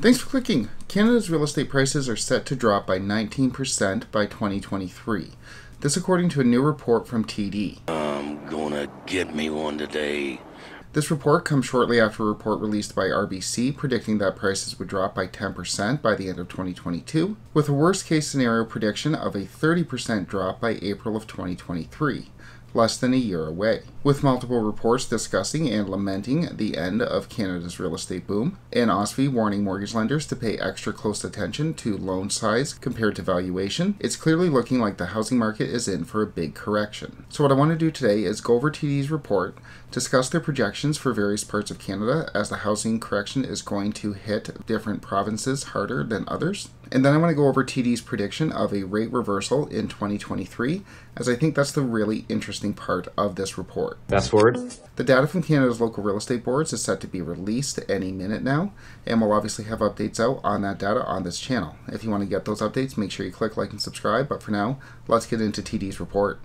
Thanks for clicking. Canada's real estate prices are set to drop by 19% by 2023. This according to a new report from TD. I'm gonna get me one today. This report comes shortly after a report released by RBC predicting that prices would drop by 10% by the end of 2022, with a worst-case scenario prediction of a 30% drop by April of 2023. Less than a year away, with multiple reports discussing and lamenting the end of Canada's real estate boom, and OSFI warning mortgage lenders to pay extra close attention to loan size compared to valuation. It's clearly looking like the housing market is in for a big correction. So what I want to do today is go over TD's report, discuss their projections for various parts of Canada as the housing correction is going to hit different provinces harder than others. And then I want to go over TD's prediction of a rate reversal in 2023, as I think that's the really interesting part of this report. Fast forward. The data from Canada's local real estate boards is set to be released any minute now, and we'll obviously have updates out on that data on this channel. If you want to get those updates, make sure you click like and subscribe, but for now, let's get into TD's report.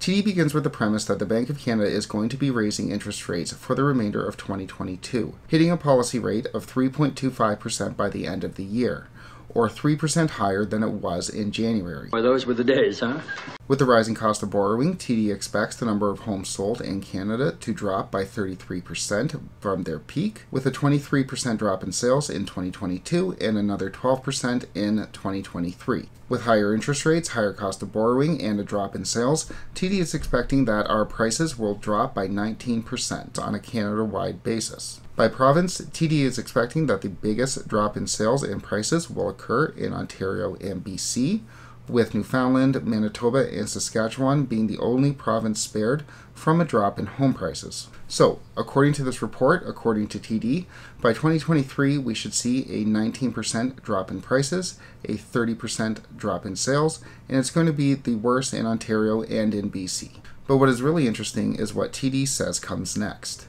TD begins with the premise that the Bank of Canada is going to be raising interest rates for the remainder of 2022, hitting a policy rate of 3.25% by the end of the year, or 3% higher than it was in January. Well, those were the days, huh? With the rising cost of borrowing, TD expects the number of homes sold in Canada to drop by 33% from their peak, with a 23% drop in sales in 2022 and another 12% in 2023. With higher interest rates, higher cost of borrowing, and a drop in sales, TD is expecting that our prices will drop by 19% on a Canada-wide basis. By province, TD is expecting that the biggest drop in sales and prices will occur in Ontario and BC, with Newfoundland, Manitoba, and Saskatchewan being the only province spared from a drop in home prices. So, according to this report, according to TD, by 2023 we should see a 19% drop in prices, a 30% drop in sales, and it's going to be the worst in Ontario and in BC. But what is really interesting is what TD says comes next.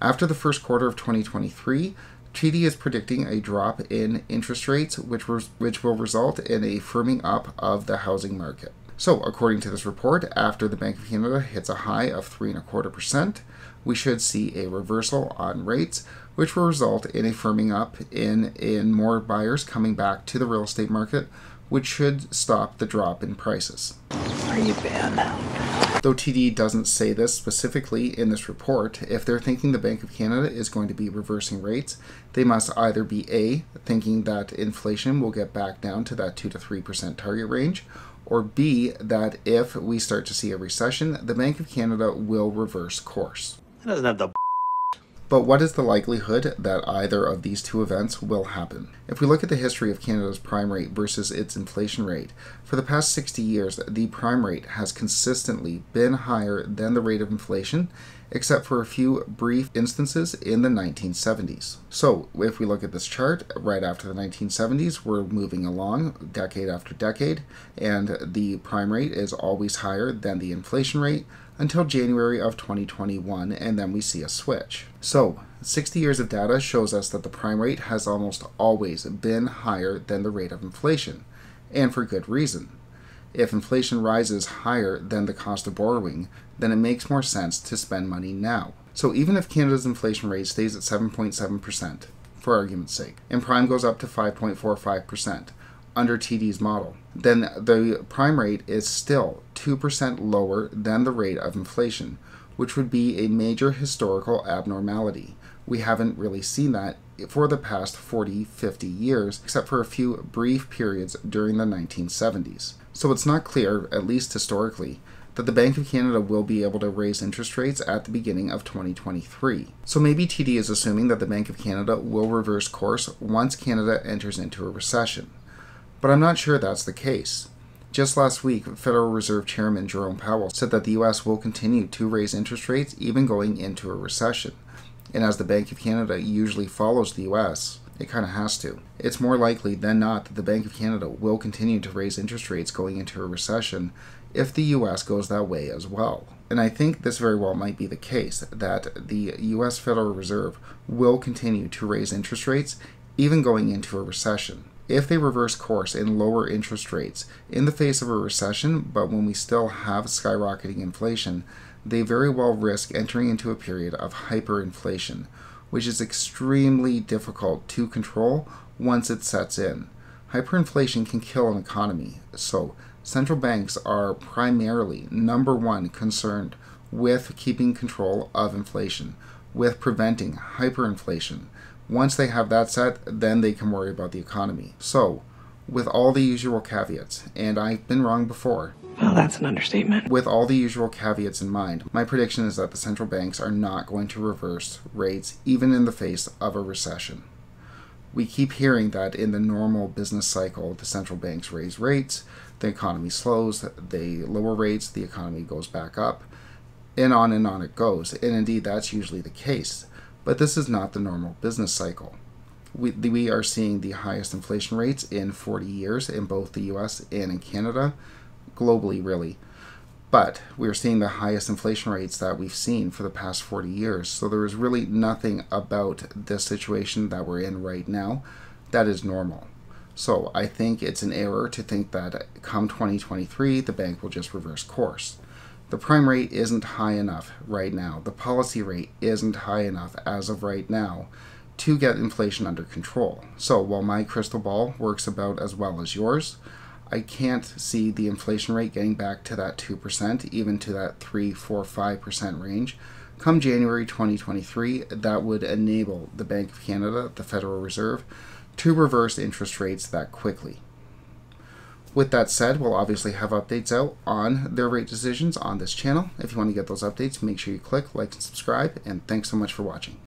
After the first quarter of 2023, TD is predicting a drop in interest rates, which will result in a firming up of the housing market. So, according to this report, after the Bank of Canada hits a high of 3.25%, we should see a reversal on rates, which will result in a firming up in more buyers coming back to the real estate market, which should stop the drop in prices. Are you bad? Though TD doesn't say this specifically in this report, if they're thinking the Bank of Canada is going to be reversing rates, they must either be A, thinking that inflation will get back down to that 2 to 3% target range, or B, that if we start to see a recession, the Bank of Canada will reverse course. It doesn't have the But what is the likelihood that either of these two events will happen? If we look at the history of Canada's prime rate versus its inflation rate, for the past 60 years, the prime rate has consistently been higher than the rate of inflation, except for a few brief instances in the 1970s. So, if we look at this chart, right after the 1970s, we're moving along decade after decade, and the prime rate is always higher than the inflation rate, until January of 2021, and then we see a switch. So, 60 years of data shows us that the prime rate has almost always been higher than the rate of inflation, and for good reason. If inflation rises higher than the cost of borrowing, then it makes more sense to spend money now. So even if Canada's inflation rate stays at 7.7%, for argument's sake, and prime goes up to 5.45%, under TD's model, then the prime rate is still 2% lower than the rate of inflation, which would be a major historical abnormality. We haven't really seen that for the past 40, 50 years, except for a few brief periods during the 1970s. So it's not clear, at least historically, that the Bank of Canada will be able to raise interest rates at the beginning of 2023. So maybe TD is assuming that the Bank of Canada will reverse course once Canada enters into a recession. But I'm not sure that's the case. Just last week, Federal Reserve Chairman Jerome Powell said that the US will continue to raise interest rates even going into a recession. And as the Bank of Canada usually follows the US, it kind of has to. It's more likely than not that the Bank of Canada will continue to raise interest rates going into a recession if the US goes that way as well. And I think this very well might be the case, that the US Federal Reserve will continue to raise interest rates even going into a recession. If they reverse course and lower interest rates in the face of a recession, but when we still have skyrocketing inflation, they very well risk entering into a period of hyperinflation, which is extremely difficult to control once it sets in. Hyperinflation can kill an economy, so central banks are primarily, number one, concerned with keeping control of inflation, with preventing hyperinflation. Once they have that set, then they can worry about the economy. So, with all the usual caveats, and I've been wrong before. Well, that's an understatement. With all the usual caveats in mind, my prediction is that the central banks are not going to reverse rates even in the face of a recession. We keep hearing that in the normal business cycle, the central banks raise rates, the economy slows, they lower rates, the economy goes back up, and on it goes. And indeed, that's usually the case. But this is not the normal business cycle. We are seeing the highest inflation rates in 40 years in both the US and in Canada, globally really. But we're seeing the highest inflation rates that we've seen for the past 40 years. So there is really nothing about this situation that we're in right now that is normal. So I think it's an error to think that come 2023, the bank will just reverse course. The prime rate isn't high enough right now. The policy rate isn't high enough as of right now to get inflation under control. So while my crystal ball works about as well as yours, I can't see the inflation rate getting back to that 2%, even to that 3, 4, 5% range. Come January 2023, that would enable the Bank of Canada, the Federal Reserve, to reverse interest rates that quickly. With that said, we'll obviously have updates out on their rate decisions on this channel. If you want to get those updates, make sure you click like and subscribe, and thanks so much for watching.